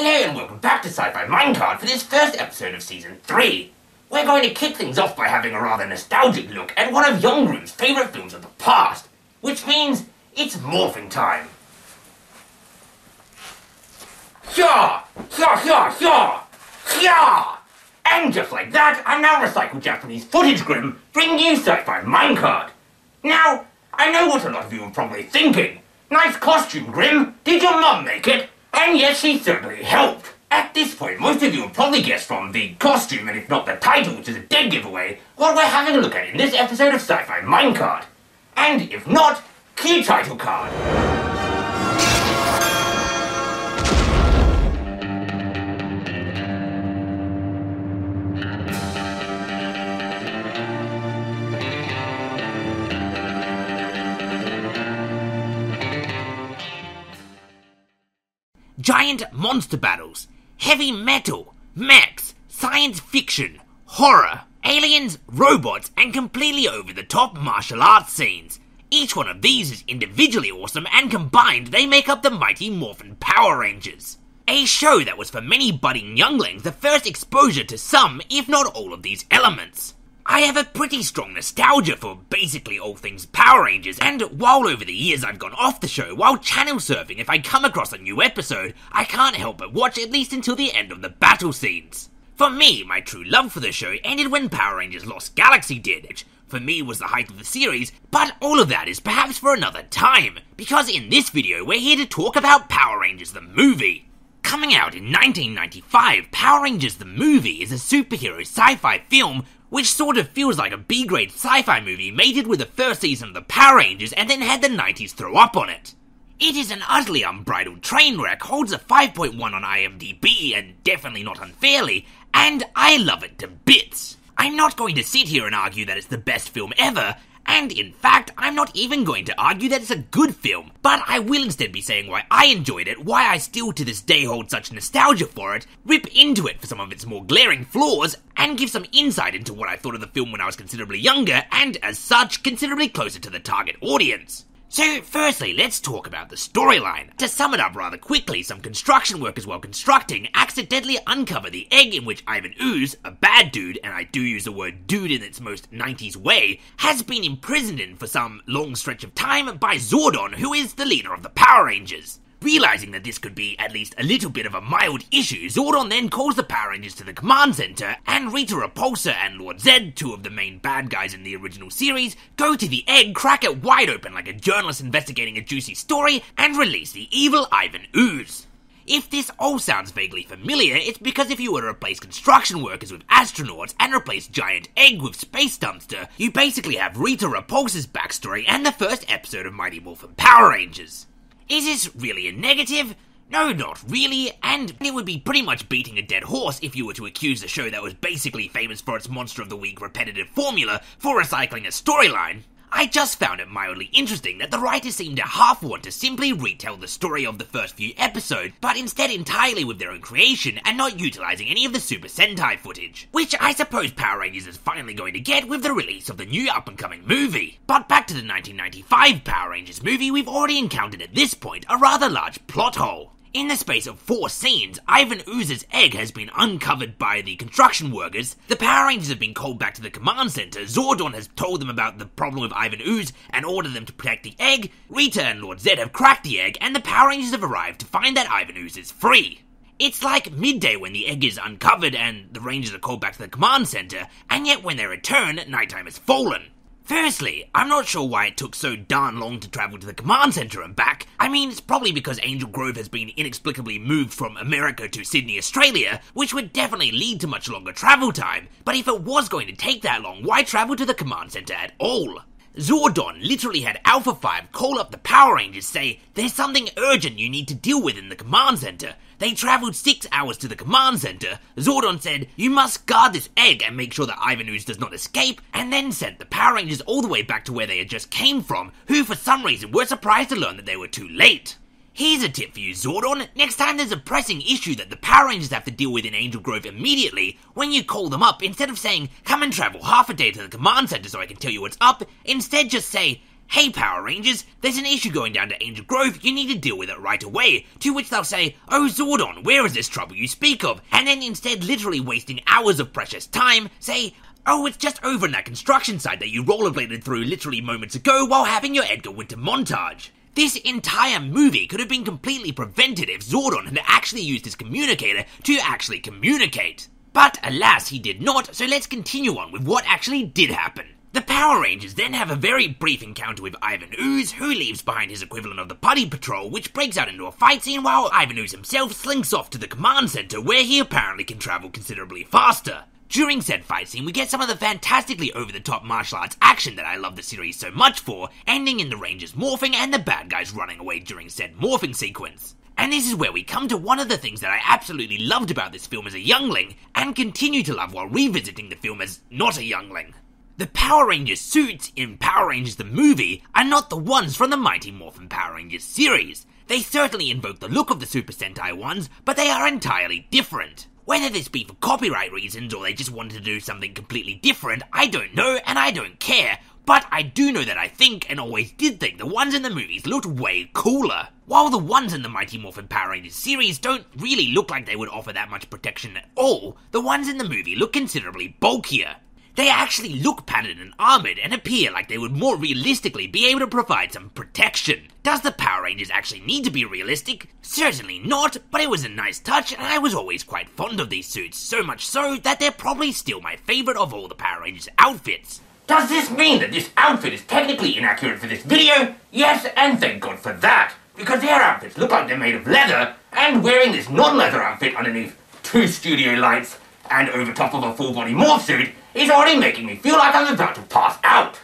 Hello and welcome back to Sci-Fi Minecart for this first episode of Season 3. We're going to kick things off by having a rather nostalgic look at one of Young Grim's favourite films of the past, which means it's morphing time. Hyah! Hyah! Hyah! Hyah! Hyah! And just like that, I now recycle Japanese footage Grim, bringing you Sci-Fi Minecart. Now, I know what a lot of you are probably thinking. Nice costume, Grim. Did your mum make it? And yes, she certainly helped. At this point, most of you will probably guess from the costume, and if not the title, which is a dead giveaway, what we're having a look at in this episode of Sci-Fi Minecart. And if not, key title card. Giant monster battles, heavy metal, mechs, science fiction, horror, aliens, robots, and completely over-the-top martial arts scenes. Each one of these is individually awesome, and combined they make up the Mighty Morphin Power Rangers. A show that was for many budding younglings the first exposure to some, if not all, of these elements. I have a pretty strong nostalgia for basically all things Power Rangers, and while over the years I've gone off the show, while channel surfing, if I come across a new episode, I can't help but watch at least until the end of the battle scenes. For me, my true love for the show ended when Power Rangers Lost Galaxy did, which for me was the height of the series, but all of that is perhaps for another time, because in this video we're here to talk about Power Rangers the movie. Coming out in 1995, Power Rangers the movie is a superhero sci-fi film which sort of feels like a B-grade sci-fi movie mated with the first season of the Power Rangers and then had the 90s throw up on it. It is an utterly unbridled train wreck, holds a 5.1 on IMDb, and definitely not unfairly, and I love it to bits. I'm not going to sit here and argue that it's the best film ever, and in fact, I'm not even going to argue that it's a good film, but I will instead be saying why I enjoyed it, why I still to this day hold such nostalgia for it, rip into it for some of its more glaring flaws, and give some insight into what I thought of the film when I was considerably younger, and as such, considerably closer to the target audience. So, firstly, let's talk about the storyline. To sum it up rather quickly, some construction workers while constructing accidentally uncover the egg in which Ivan Ooze, a bad dude, and I do use the word dude in its most 90s way, has been imprisoned in for some long stretch of time by Zordon, who is the leader of the Power Rangers. Realizing that this could be at least a little bit of a mild issue, Zordon then calls the Power Rangers to the command center, and Rita Repulsa and Lord Zedd, two of the main bad guys in the original series, go to the egg, crack it wide open like a journalist investigating a juicy story, and release the evil Ivan Ooze. If this all sounds vaguely familiar, it's because if you were to replace construction workers with astronauts and replace Giant Egg with Space Dumpster, you basically have Rita Repulsa's backstory and the first episode of Mighty Morphin Power Rangers. Is this really a negative? No, not really, and it would be pretty much beating a dead horse if you were to accuse a show that was basically famous for its Monster of the Week repetitive formula for recycling a storyline. I just found it mildly interesting that the writers seemed to half want to simply retell the story of the first few episodes, but instead entirely with their own creation and not utilising any of the Super Sentai footage, which I suppose Power Rangers is finally going to get with the release of the new up-and-coming movie. But back to the 1995 Power Rangers movie, we've already encountered at this point a rather large plot hole. In the space of 4 scenes, Ivan Ooze's egg has been uncovered by the construction workers, the Power Rangers have been called back to the command center, Zordon has told them about the problem with Ivan Ooze and ordered them to protect the egg, Rita and Lord Zedd have cracked the egg, and the Power Rangers have arrived to find that Ivan Ooze is free. It's like midday when the egg is uncovered and the Rangers are called back to the command center, and yet when they return, nighttime has fallen. Firstly, I'm not sure why it took so darn long to travel to the command center and back. I mean, it's probably because Angel Grove has been inexplicably moved from America to Sydney, Australia, which would definitely lead to much longer travel time. But if it was going to take that long, why travel to the command center at all? Zordon literally had Alpha-5 call up the Power Rangers, say, "There's something urgent you need to deal with in the command center." They travelled 6 hours to the command center. Zordon said, "You must guard this egg and make sure that Ivan Ooze does not escape," and then sent the Power Rangers all the way back to where they had just came from, who for some reason were surprised to learn that they were too late. Here's a tip for you, Zordon. Next time there's a pressing issue that the Power Rangers have to deal with in Angel Grove immediately, when you call them up, instead of saying, "Come and travel half a day to the command center so I can tell you what's up," instead just say, Hey Power Rangers, there's an issue going down to Angel Grove, you need to deal with it right away. To which they'll say, oh Zordon, where is this trouble you speak of? And then instead literally wasting hours of precious time, say, oh, it's just over in that construction site that you rollerbladed through literally moments ago while having your Edgar Winter montage. This entire movie could have been completely prevented if Zordon had actually used his communicator to actually communicate. But alas, he did not, so let's continue on with what actually did happen. The Power Rangers then have a very brief encounter with Ivan Ooze, who leaves behind his equivalent of the Putty Patrol, which breaks out into a fight scene while Ivan Ooze himself slinks off to the command center where he apparently can travel considerably faster. During said fight scene, we get some of the fantastically over-the-top martial arts action that I love the series so much for, ending in the Rangers morphing and the bad guys running away during said morphing sequence. And this is where we come to one of the things that I absolutely loved about this film as a youngling, and continue to love while revisiting the film as not a youngling. The Power Rangers suits in Power Rangers the movie are not the ones from the Mighty Morphin Power Rangers series. They certainly invoke the look of the Super Sentai ones, but they are entirely different. Whether this be for copyright reasons or they just wanted to do something completely different, I don't know and I don't care, but I do know that I think, and always did think, the ones in the movies looked way cooler. While the ones in the Mighty Morphin Power Rangers series don't really look like they would offer that much protection at all, the ones in the movie look considerably bulkier. They actually look padded and armoured and appear like they would more realistically be able to provide some protection. Does the Power Rangers actually need to be realistic? Certainly not, but it was a nice touch and I was always quite fond of these suits, so much so that they're probably still my favourite of all the Power Rangers outfits. Does this mean that this outfit is technically inaccurate for this video? Yes, and thank God for that, because their outfits look like they're made of leather, and wearing this non-leather outfit underneath two studio lights and over top of a full body morph suit is already making me feel like I'm about to pass out.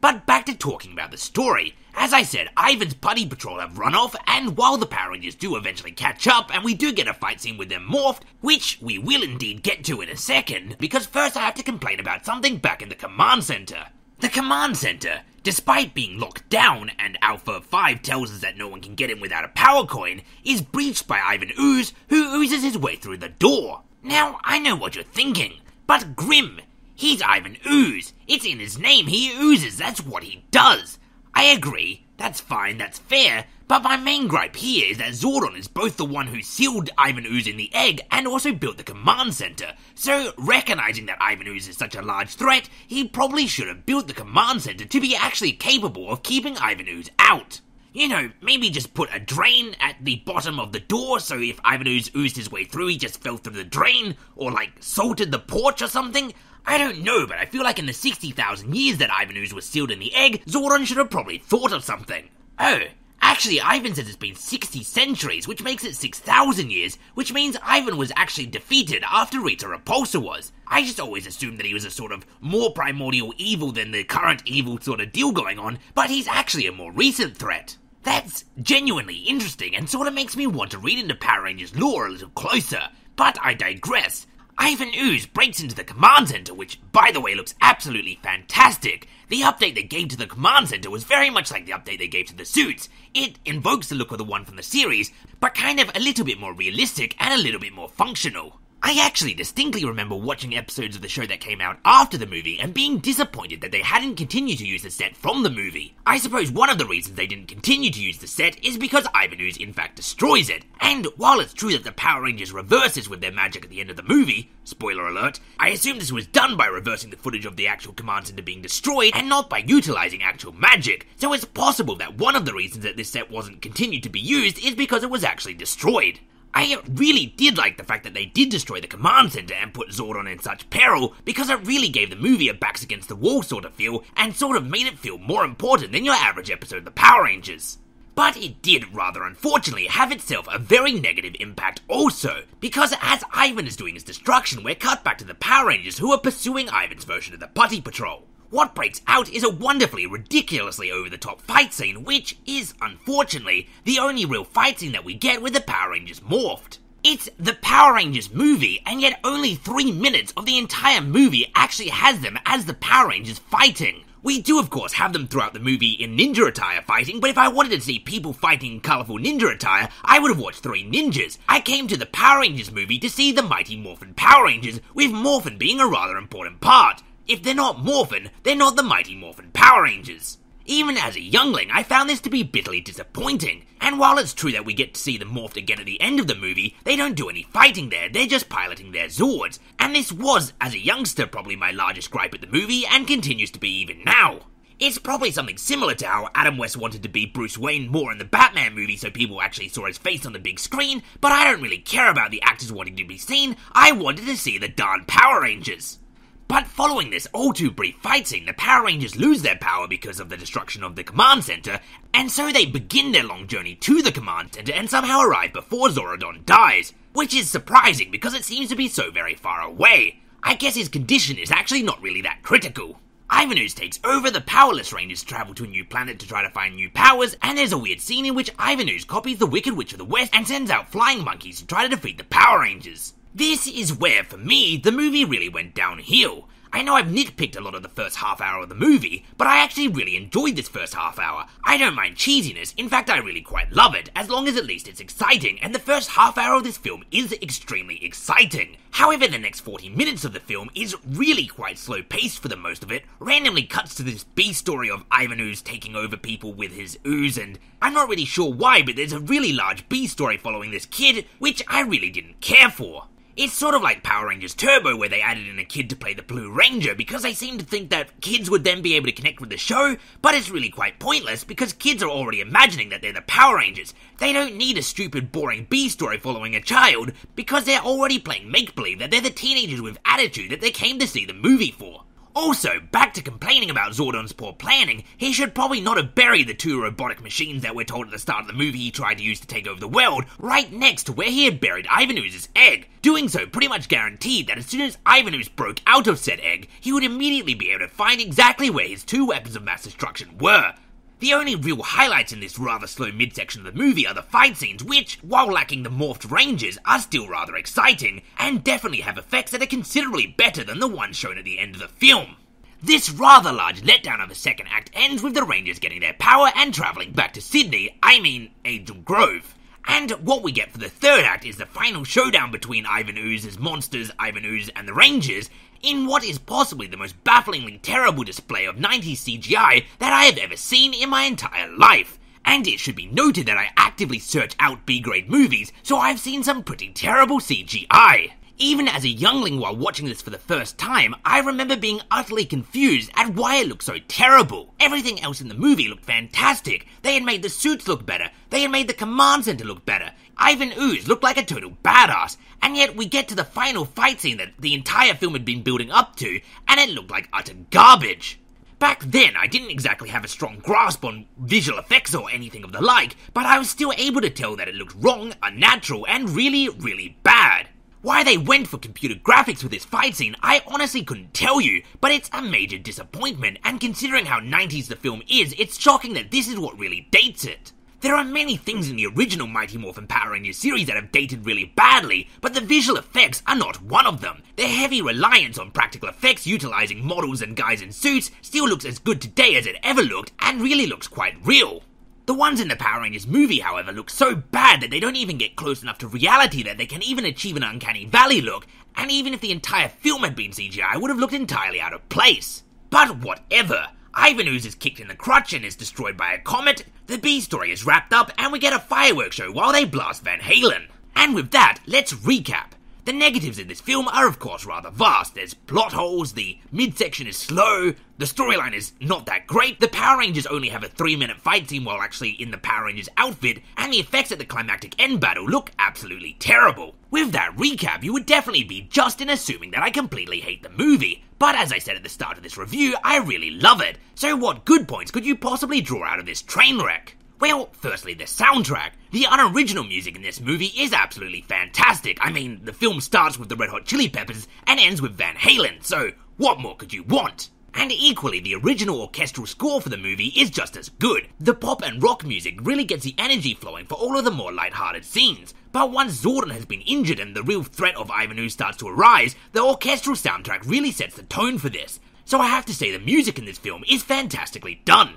But back to talking about the story. As I said, Ivan's Putty Patrol have run off, and while the Power Rangers do eventually catch up and we do get a fight scene with them morphed, which we will indeed get to in a second, because first I have to complain about something back in the command center. The command center, despite being locked down and Alpha-5 tells us that no one can get in without a power coin, is breached by Ivan Ooze, who oozes his way through the door. Now, I know what you're thinking, but Grim, he's Ivan Ooze. It's in his name, he oozes, that's what he does. I agree, that's fine, that's fair, but my main gripe here is that Zordon is both the one who sealed Ivan Ooze in the egg and also built the command center, so recognizing that Ivan Ooze is such a large threat, he probably should have built the command center to be actually capable of keeping Ivan Ooze out. You know, maybe just put a drain at the bottom of the door so if Ivan Ooze oozed his way through he just fell through the drain, or like salted the porch or something. I don't know, but I feel like in the 60,000 years that Ivan Ooze was sealed in the egg, Zordon should have probably thought of something. Oh, actually Ivan says it's been 60 centuries, which makes it 6,000 years, which means Ivan was actually defeated after Rita Repulsa was. I just always assumed that he was a sort of more primordial evil than the current evil sort of deal going on, but he's actually a more recent threat. That's genuinely interesting and sort of makes me want to read into Power Rangers lore a little closer, but I digress. Ivan Ooze breaks into the command center, which by the way looks absolutely fantastic. The update they gave to the command center was very much like the update they gave to the suits. It invokes the look of the one from the series, but kind of a little bit more realistic and a little bit more functional. I actually distinctly remember watching episodes of the show that came out after the movie and being disappointed that they hadn't continued to use the set from the movie. I suppose one of the reasons they didn't continue to use the set is because Ivan Ooze in fact destroys it, and while it's true that the Power Rangers reverses with their magic at the end of the movie, spoiler alert, I assume this was done by reversing the footage of the actual command center being destroyed and not by utilising actual magic, so it's possible that one of the reasons that this set wasn't continued to be used is because it was actually destroyed. I really did like the fact that they did destroy the command center and put Zordon in such peril, because it really gave the movie a backs against the wall sort of feel and sort of made it feel more important than your average episode of the Power Rangers. But it did, rather unfortunately, have itself a very negative impact also, because as Ivan is doing his destruction, we're cut back to the Power Rangers who are pursuing Ivan's version of the Putty Patrol. What breaks out is a wonderfully, ridiculously over-the-top fight scene, which is, unfortunately, the only real fight scene that we get with the Power Rangers morphed. It's the Power Rangers movie, and yet only 3 minutes of the entire movie actually has them as the Power Rangers fighting. We do, of course, have them throughout the movie in ninja attire fighting, but if I wanted to see people fighting in colourful ninja attire, I would have watched 3 ninjas. I came to the Power Rangers movie to see the Mighty Morphin Power Rangers, with Morphin being a rather important part. If they're not Morphin, they're not the Mighty Morphin Power Rangers. Even as a youngling, I found this to be bitterly disappointing, and while it's true that we get to see them morphed again at the end of the movie, they don't do any fighting there, they're just piloting their Zords, and this was, as a youngster, probably my largest gripe at the movie, and continues to be even now. It's probably something similar to how Adam West wanted to be Bruce Wayne more in the Batman movie so people actually saw his face on the big screen, but I don't really care about the actors wanting to be seen, I wanted to see the darn Power Rangers. But following this all-too-brief fight scene, the Power Rangers lose their power because of the destruction of the command center, and so they begin their long journey to the command center and somehow arrive before Zordon dies, which is surprising because it seems to be so very far away. I guess his condition is actually not really that critical. Ivan Ooze takes over, the powerless Rangers travel to a new planet to try to find new powers, and there's a weird scene in which Ivan Ooze copies the Wicked Witch of the West and sends out flying monkeys to try to defeat the Power Rangers. This is where, for me, the movie really went downhill. I know I've nitpicked a lot of the first half hour of the movie, but I actually really enjoyed this first half hour. I don't mind cheesiness, in fact I really quite love it, as long as at least it's exciting, and the first half hour of this film is extremely exciting. However, the next 40 minutes of the film is really quite slow-paced for the most of it, randomly cuts to this B-story of Ivan Ooze taking over people with his ooze, and I'm not really sure why, but there's a really large B-story following this kid, which I really didn't care for. It's sort of like Power Rangers Turbo where they added in a kid to play the Blue Ranger because they seem to think that kids would then be able to connect with the show, but it's really quite pointless because kids are already imagining that they're the Power Rangers. They don't need a stupid boring B-story following a child because they're already playing make-believe that they're the teenagers with attitude that they came to see the movie for. Also, back to complaining about Zordon's poor planning, he should probably not have buried the two robotic machines that we're told at the start of the movie he tried to use to take over the world, right next to where he had buried Ivan Ooze's egg. Doing so pretty much guaranteed that as soon as Ivan Ooze broke out of said egg, he would immediately be able to find exactly where his two weapons of mass destruction were. The only real highlights in this rather slow midsection of the movie are the fight scenes which, while lacking the morphed Rangers, are still rather exciting, and definitely have effects that are considerably better than the ones shown at the end of the film. This rather large letdown of the second act ends with the Rangers getting their power and travelling back to Sydney, I mean Angel Grove. And what we get for the third act is the final showdown between Ivan Ooze's monsters, Ivan Ooze and the Rangers, in what is possibly the most bafflingly terrible display of 90s CGI that I have ever seen in my entire life. And it should be noted that I actively search out B-grade movies, so I've seen some pretty terrible CGI. Even as a youngling while watching this for the first time, I remember being utterly confused at why it looked so terrible. Everything else in the movie looked fantastic. They had made the suits look better. They had made the command center look better. Ivan Ooze looked like a total badass. And yet we get to the final fight scene that the entire film had been building up to, and it looked like utter garbage. Back then, I didn't exactly have a strong grasp on visual effects or anything of the like, but I was still able to tell that it looked wrong, unnatural, and really, really bad. Why they went for computer graphics with this fight scene, I honestly couldn't tell you, but it's a major disappointment, and considering how 90s the film is, it's shocking that this is what really dates it. There are many things in the original Mighty Morphin Power Rangers series that have dated really badly, but the visual effects are not one of them. Their heavy reliance on practical effects utilizing models and guys in suits still looks as good today as it ever looked, and really looks quite real. The ones in the Power Rangers movie, however, look so bad that they don't even get close enough to reality that they can even achieve an uncanny valley look, and even if the entire film had been CGI, it would have looked entirely out of place. But whatever. Ivan Ooze is kicked in the crotch and is destroyed by a comet, the B-story is wrapped up, and we get a fireworks show while they blast Van Halen. And with that, let's recap. The negatives in this film are of course rather vast. There's plot holes, the midsection is slow, the storyline is not that great, the Power Rangers only have a 3-minute fight scene while actually in the Power Rangers outfit, and the effects at the climactic end battle look absolutely terrible. With that recap, you would definitely be just in assuming that I completely hate the movie, but as I said at the start of this review, I really love it. So what good points could you possibly draw out of this train wreck? Well, firstly, the soundtrack. The unoriginal music in this movie is absolutely fantastic. I mean, the film starts with the Red Hot Chili Peppers and ends with Van Halen, so what more could you want? And equally, the original orchestral score for the movie is just as good. The pop and rock music really gets the energy flowing for all of the more lighthearted scenes, but once Zordon has been injured and the real threat of Ivan Ooze starts to arise, the orchestral soundtrack really sets the tone for this. So I have to say the music in this film is fantastically done.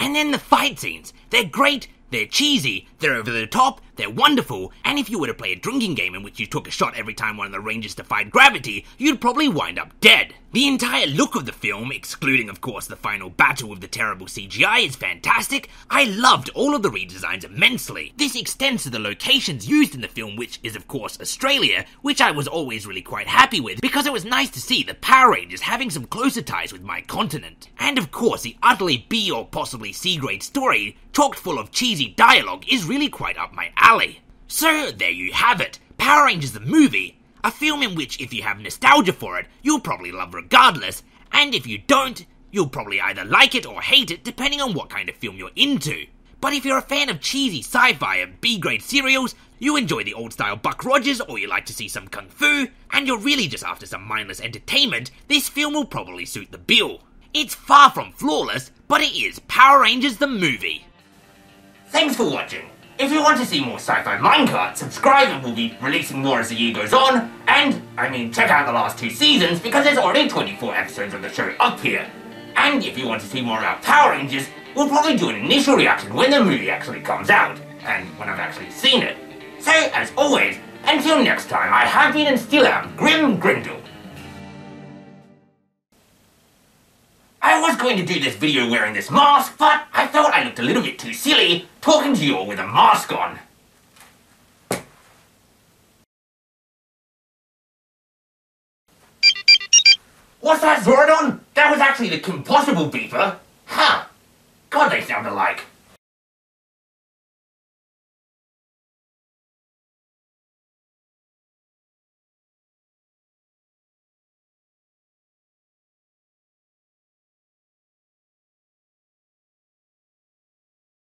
And then the fight scenes. They're great, they're cheesy, they're over the top, They're wonderful, and if you were to play a drinking game in which you took a shot every time one of the Rangers defied gravity, you'd probably wind up dead. The entire look of the film, excluding of course the final battle with the terrible CGI, is fantastic. I loved all of the redesigns immensely. This extends to the locations used in the film, which is of course Australia, which I was always really quite happy with because it was nice to see the Power Rangers having some closer ties with my continent. And of course the utterly B or possibly C grade story, chock full of cheesy dialogue, is really quite up my alley. So there you have it, Power Rangers the movie. A film in which, if you have nostalgia for it, you'll probably love regardless, and if you don't, you'll probably either like it or hate it depending on what kind of film you're into. But if you're a fan of cheesy sci-fi and B-grade serials, you enjoy the old-style Buck Rogers, or you like to see some kung fu, and you're really just after some mindless entertainment, this film will probably suit the bill. It's far from flawless, but it is Power Rangers the movie. Thanks for watching. If you want to see more Sci-Fi Minecart, subscribe and we'll be releasing more as the year goes on, and, I mean, check out the last 2 seasons because there's already 24 episodes of the show up here. And if you want to see more about Power Rangers, we'll probably do an initial reaction when the movie actually comes out, and when I've actually seen it. So, as always, until next time, I have been and still am Grim Grindle. I was going to do this video wearing this mask, but I felt I looked a little bit too silly talking to you all with a mask on. What's that, Zordon? That was actually the compostable beeper. Huh. God, they sound alike.